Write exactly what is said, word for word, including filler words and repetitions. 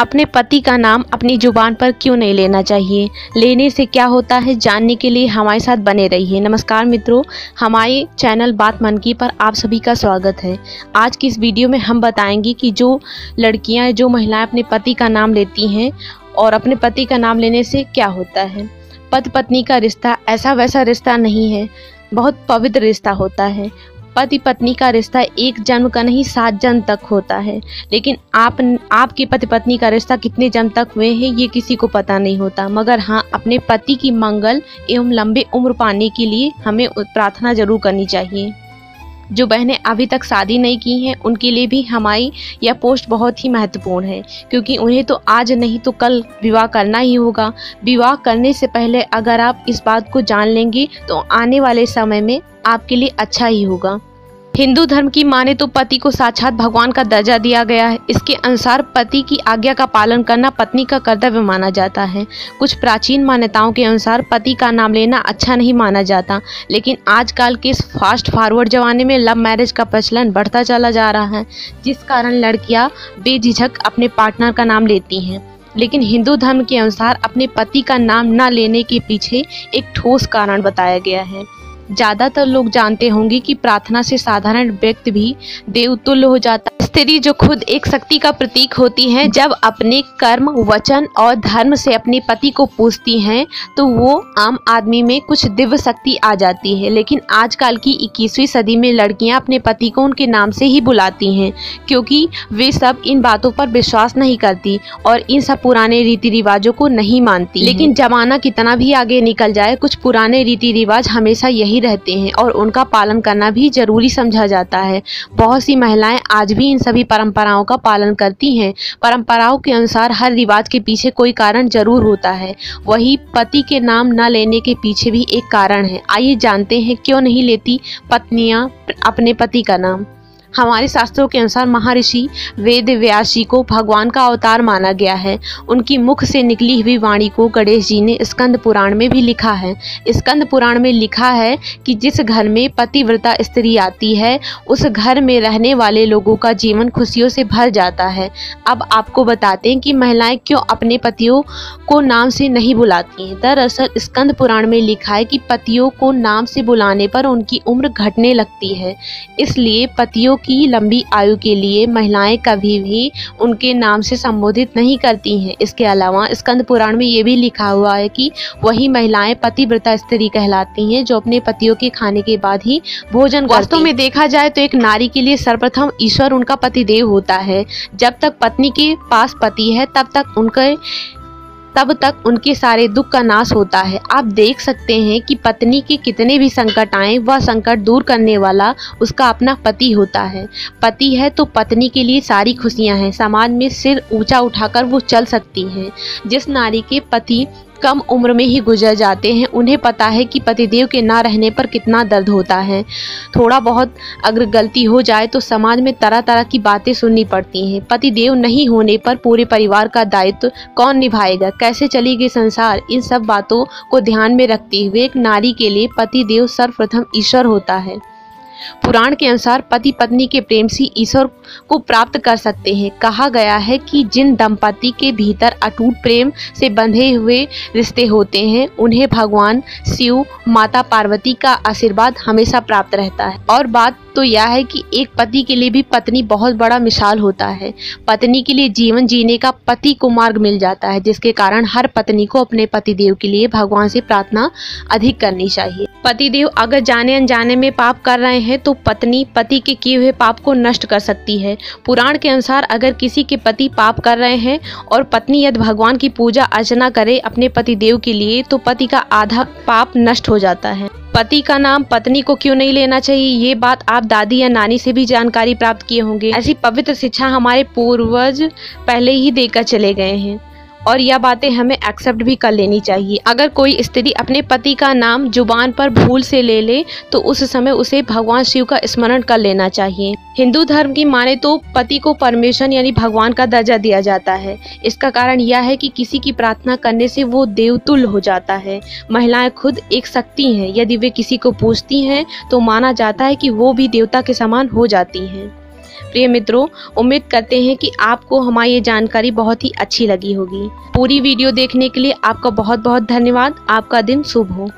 अपने पति का नाम अपनी जुबान पर क्यों नहीं लेना चाहिए, लेने से क्या होता है, जानने के लिए हमारे साथ बने रहिए। नमस्कार मित्रों, हमारे चैनल बात मन की पर आप सभी का स्वागत है। आज की इस वीडियो में हम बताएंगे कि जो लड़कियां, जो महिलाएं अपने पति का नाम लेती हैं और अपने पति का नाम लेने से क्या होता है। पति पत्नी का रिश्ता ऐसा वैसा रिश्ता नहीं है, बहुत पवित्र रिश्ता होता है। पति पत्नी का रिश्ता एक जन्म का नहीं, सात जन्म तक होता है। लेकिन आप आपके पति पत्नी का रिश्ता कितने जन्म तक हुए हैं ये किसी को पता नहीं होता। मगर हाँ, अपने पति की मंगल एवं लंबी उम्र पाने के लिए हमें प्रार्थना जरूर करनी चाहिए। जो बहनें अभी तक शादी नहीं की हैं उनके लिए भी हमारी यह पोस्ट बहुत ही महत्वपूर्ण है, क्योंकि उन्हें तो आज नहीं तो कल विवाह करना ही होगा। विवाह करने से पहले अगर आप इस बात को जान लेंगी तो आने वाले समय में आपके लिए अच्छा ही होगा। हिंदू धर्म की माने तो पति को साक्षात भगवान का दर्जा दिया गया है। इसके अनुसार पति की आज्ञा का पालन करना पत्नी का कर्तव्य माना जाता है। कुछ प्राचीन मान्यताओं के अनुसार पति का नाम लेना अच्छा नहीं माना जाता, लेकिन आजकल के इस फास्ट फॉरवर्ड जमाने में लव मैरिज का प्रचलन बढ़ता चला जा रहा है, जिस कारण लड़कियां बेझिझक अपने पार्टनर का नाम लेती हैं। लेकिन हिंदू धर्म के अनुसार अपने पति का नाम न लेने के पीछे एक ठोस कारण बताया गया है। ज्यादातर लोग जानते होंगे कि प्रार्थना से साधारण व्यक्ति भी देवतुल्य हो जाता है। स्त्री जो खुद एक शक्ति का प्रतीक होती है, जब अपने कर्म, वचन और धर्म से अपने पति को पूजती हैं तो वो आम आदमी में कुछ दिव्य शक्ति आ जाती है। लेकिन आजकल की इक्कीसवीं सदी में लड़कियां अपने पति को उनके नाम से ही बुलाती हैं, क्योंकि वे सब इन बातों पर विश्वास नहीं करती और इन सब पुराने रीति रिवाजों को नहीं मानती। लेकिन जमाना कितना भी आगे निकल जाए, कुछ पुराने रीति रिवाज हमेशा यही रहते हैं और उनका पालन करना भी जरूरी समझा जाता है। बहुत सी महिलाएं आज भी इन सभी परंपराओं का पालन करती हैं। परंपराओं के अनुसार हर रिवाज के पीछे कोई कारण जरूर होता है। वही पति के नाम न लेने के पीछे भी एक कारण है। आइए जानते हैं क्यों नहीं लेती पत्नियां अपने पति का नाम। हमारे शास्त्रों के अनुसार महर्षि वेद व्यास जी को भगवान का अवतार माना गया है। उनकी मुख से निकली हुई वाणी को गणेश जी ने स्कंद पुराण में भी लिखा है। स्कंद पुराण में लिखा है कि जिस घर में पतिव्रता स्त्री आती है उस घर में रहने वाले लोगों का जीवन खुशियों से भर जाता है। अब आपको बताते हैं कि महिलाएं क्यों अपने पतियों को नाम से नहीं बुलाती हैं। दरअसल स्कंद पुराण में लिखा है कि पतियों को नाम से बुलाने पर उनकी उम्र घटने लगती है। इसलिए पतियों की लंबी आयु के लिए महिलाएं कभी भी उनके नाम से संबोधित नहीं करती हैं। इसके अलावा स्कंद पुराण में ये भी लिखा हुआ है कि वही महिलाएं पतिव्रता स्त्री कहलाती हैं जो अपने पतियों के खाने के बाद ही भोजन करती हैं। वास्तव में देखा जाए तो एक नारी के लिए सर्वप्रथम ईश्वर उनका पतिदेव होता है। जब तक पत्नी के पास पति है तब तक उनके तब तक उनके सारे दुख का नाश होता है। आप देख सकते हैं कि पत्नी के कितने भी संकट आए वह संकट दूर करने वाला उसका अपना पति होता है। पति है तो पत्नी के लिए सारी खुशियां हैं। समाज में सिर ऊंचा उठाकर वो चल सकती हैं। जिस नारी के पति कम उम्र में ही गुजर जाते हैं उन्हें पता है कि पतिदेव के ना रहने पर कितना दर्द होता है। थोड़ा बहुत अगर गलती हो जाए तो समाज में तरह तरह की बातें सुननी पड़ती हैं। पतिदेव नहीं होने पर पूरे परिवार का दायित्व कौन निभाएगा, कैसे चलेगी संसार, इन सब बातों को ध्यान में रखते हुए एक नारी के लिए पतिदेव सर्वप्रथम ईश्वर होता है। पुराण के अनुसार पति पत्नी के प्रेम से ईश्वर को प्राप्त कर सकते हैं। कहा गया है कि जिन दंपति के भीतर अटूट प्रेम से बंधे हुए रिश्ते होते हैं उन्हें भगवान शिव, माता पार्वती का आशीर्वाद हमेशा प्राप्त रहता है। और बात तो यह है कि एक पति के लिए भी पत्नी बहुत बड़ा मिसाल होता है। पत्नी के लिए जीवन जीने का पति को मार्ग मिल जाता है, जिसके कारण हर पत्नी को अपने पतिदेव के लिए भगवान से प्रार्थना अधिक करनी चाहिए। पतिदेव अगर जाने अनजाने में पाप कर रहे हैं तो पत्नी पति के किए हुए पाप को नष्ट कर सकती है। पुराण के अनुसार अगर किसी के पति पाप कर रहे हैं और पत्नी यदि भगवान की पूजा अर्चना करे अपने पतिदेव के लिए तो पति का आधा पाप नष्ट हो जाता है। पति का नाम पत्नी को क्यों नहीं लेना चाहिए, ये बात आप दादी या नानी से भी जानकारी प्राप्त किए होंगे। ऐसी पवित्र शिक्षा हमारे पूर्वज पहले ही देकर चले गए हैं और यह बातें हमें एक्सेप्ट भी कर लेनी चाहिए। अगर कोई स्त्री अपने पति का नाम जुबान पर भूल से ले ले तो उस समय उसे भगवान शिव का स्मरण कर लेना चाहिए। हिंदू धर्म की माने तो पति को परमेश्वर यानी भगवान का दर्जा दिया जाता है। इसका कारण यह है कि किसी की प्रार्थना करने से वो देवतुल्य हो जाता है। महिलाएं खुद एक शक्ति हैं, यदि वे किसी को पूजती हैं तो माना जाता है कि वो भी देवता के समान हो जाती हैं। प्रिय मित्रों, उम्मीद करते हैं कि आपको हमारी ये जानकारी बहुत ही अच्छी लगी होगी। पूरी वीडियो देखने के लिए आपका बहुत बहुत धन्यवाद। आपका दिन शुभ हो।